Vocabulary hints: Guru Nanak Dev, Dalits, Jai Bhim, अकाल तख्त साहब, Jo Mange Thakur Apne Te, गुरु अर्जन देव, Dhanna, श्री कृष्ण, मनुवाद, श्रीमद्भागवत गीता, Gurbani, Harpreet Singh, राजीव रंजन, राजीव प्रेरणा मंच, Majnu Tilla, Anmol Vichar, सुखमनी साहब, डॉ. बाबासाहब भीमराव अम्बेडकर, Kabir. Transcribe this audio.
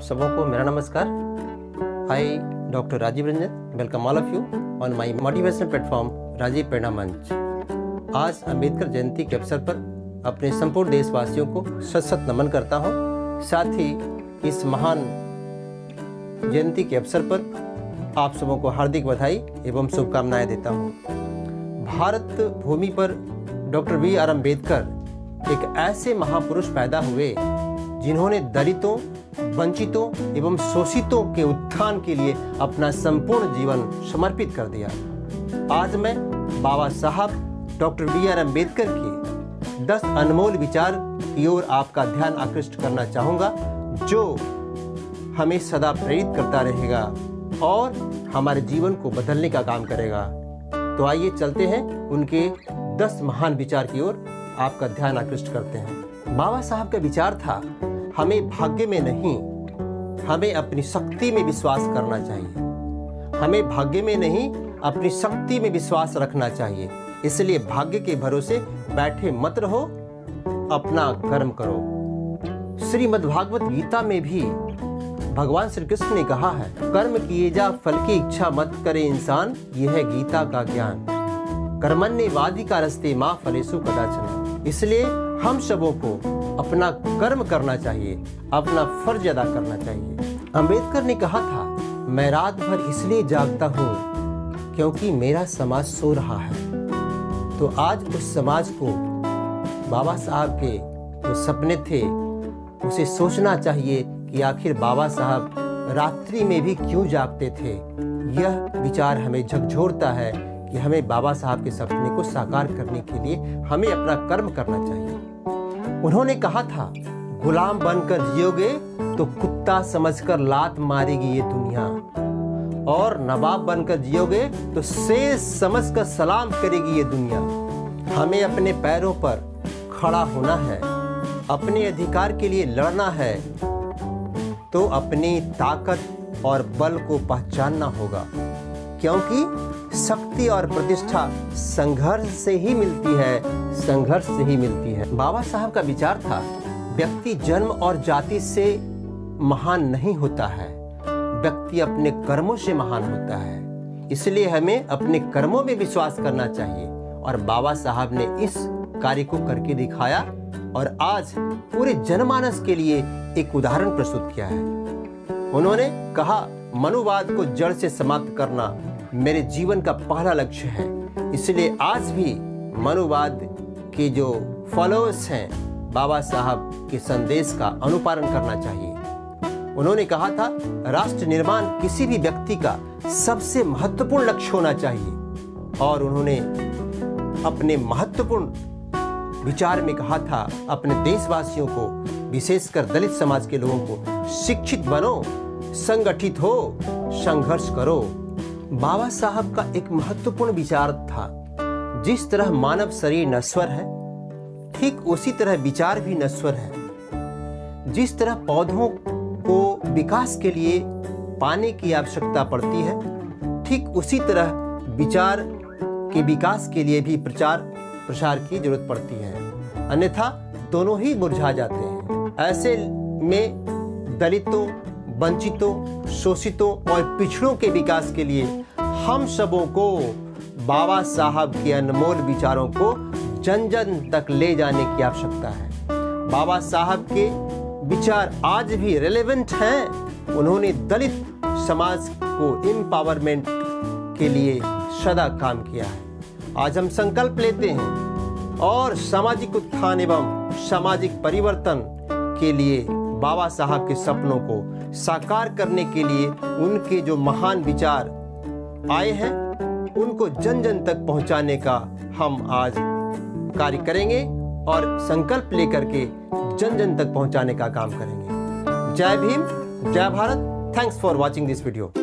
आप सबों को मेरा नमस्कार। आई डॉ. राजीव रंजन welcome all of you on my motivational platform राजीव प्रेरणा मंच। आज अम्बेडकर जयंती के अवसर पर अपने संपूर्ण देशवासियों को शत शत नमन करता हूं। साथ ही इस महान जयंती के अवसर पर आप सबों को हार्दिक बधाई एवं शुभकामनाएँ देता हूँ। भारत भूमि पर डॉक्टर BR अम्बेडकर एक ऐसे महापुरुष पैदा हुए जिन्होंने दलितों, वंचितों एवं शोषितों के उत्थान के लिए अपना संपूर्ण जीवन समर्पित कर दिया। आज मैं बाबा साहब डॉक्टर BR अम्बेडकर के 10 अनमोल विचार की ओर आपका ध्यान आकृष्ट करना चाहूँगा, जो हमें सदा प्रेरित करता रहेगा और हमारे जीवन को बदलने का काम करेगा। तो आइए चलते हैं उनके 10 महान विचार की ओर आपका ध्यान आकृष्ट करते हैं। बाबा साहब का विचार था, हमें भाग्य में नहीं, हमें अपनी शक्ति में विश्वास करना चाहिए। हमें भाग्य में नहीं, अपनी शक्ति में विश्वास रखना चाहिए। इसलिए भाग्य के भरोसे बैठे मत रहो, अपना कर्म करो। श्रीमद्भागवत गीता में भी भगवान श्री कृष्ण ने कहा है, कर्म किए जा, फल की इच्छा मत करे इंसान, यह है गीता का ज्ञान। कर्मण्ये वाधिकारस्ते मा फलेषु कदाचन। इसलिए हम सबों को अपना कर्म करना चाहिए, अपना फर्ज अदा करना चाहिए। अम्बेडकर ने कहा था, मैं रात भर इसलिए जागता हूँ क्योंकि मेरा समाज सो रहा है। तो आज उस समाज को बाबा साहब के जो सपने थे उसे सोचना चाहिए कि आखिर बाबा साहब रात्रि में भी क्यों जागते थे। यह विचार हमें झकझोरता है कि हमें बाबा साहब के सपने को साकार करने के लिए हमें अपना कर्म करना चाहिए। उन्होंने कहा था, गुलाम बनकर जियोगे तो कुत्ता समझकर लात मारेगी ये दुनिया, और नवाब बनकर जियोगे तो शेर समझकर सलाम करेगी ये दुनिया। हमें अपने पैरों पर खड़ा होना है, अपने अधिकार के लिए लड़ना है, तो अपनी ताकत और बल को पहचानना होगा, क्योंकि शक्ति और प्रतिष्ठा संघर्ष से ही मिलती है, संघर्ष से ही मिलती है। बाबा साहब का विचार था, व्यक्ति जन्म और जाति से महान नहीं होता है, व्यक्ति अपने कर्मों से महान होता है। इसलिए हमें अपने कर्मों में विश्वास करना चाहिए, और बाबा साहब ने इस कार्य को करके दिखाया और आज पूरे जनमानस के लिए एक उदाहरण प्रस्तुत किया है। उन्होंने कहा, मनुवाद को जड़ से समाप्त करना मेरे जीवन का पहला लक्ष्य है। इसलिए आज भी मनुवाद के जो फॉलोअर्स हैं, बाबा साहब के संदेश का अनुपालन करना चाहिए। उन्होंने कहा था, राष्ट्र निर्माण किसी भी व्यक्ति का सबसे महत्वपूर्ण लक्ष्य होना चाहिए, और उन्होंने अपने महत्वपूर्ण विचार में कहा था, अपने देशवासियों को विशेषकर दलित समाज के लोगों को, शिक्षित बनो, संगठित हो, संघर्ष करो। बाबा साहब का एक महत्वपूर्ण विचार था, जिस तरह मानव शरीर नश्वर है, ठीक उसी तरह विचार भी नश्वर है। जिस तरह पौधों को विकास के लिए पानी की आवश्यकता पड़ती है, ठीक उसी तरह विचार के विकास के लिए भी प्रचार प्रसार की जरूरत पड़ती है, अन्यथा दोनों ही मुरझा जाते हैं। ऐसे में दलितों, वंचितों, शोषितों और पिछड़ों के विकास के लिए हम सबों को बाबा साहब के अनमोल विचारों को जन जन तक ले जाने की आवश्यकता है। बाबा साहब के विचार आज भी रेलेवेंट हैं। उन्होंने दलित समाज को एम्पावरमेंट के लिए सदा काम किया है। आज हम संकल्प लेते हैं और सामाजिक उत्थान एवं सामाजिक परिवर्तन के लिए बाबा साहब के सपनों को साकार करने के लिए उनके जो महान विचार आए हैं उनको जन जन तक पहुंचाने का हम आज कार्य करेंगे और संकल्प लेकर के जन जन तक पहुंचाने का काम करेंगे। जय भीम, जय Bharat. Thanks for watching this video.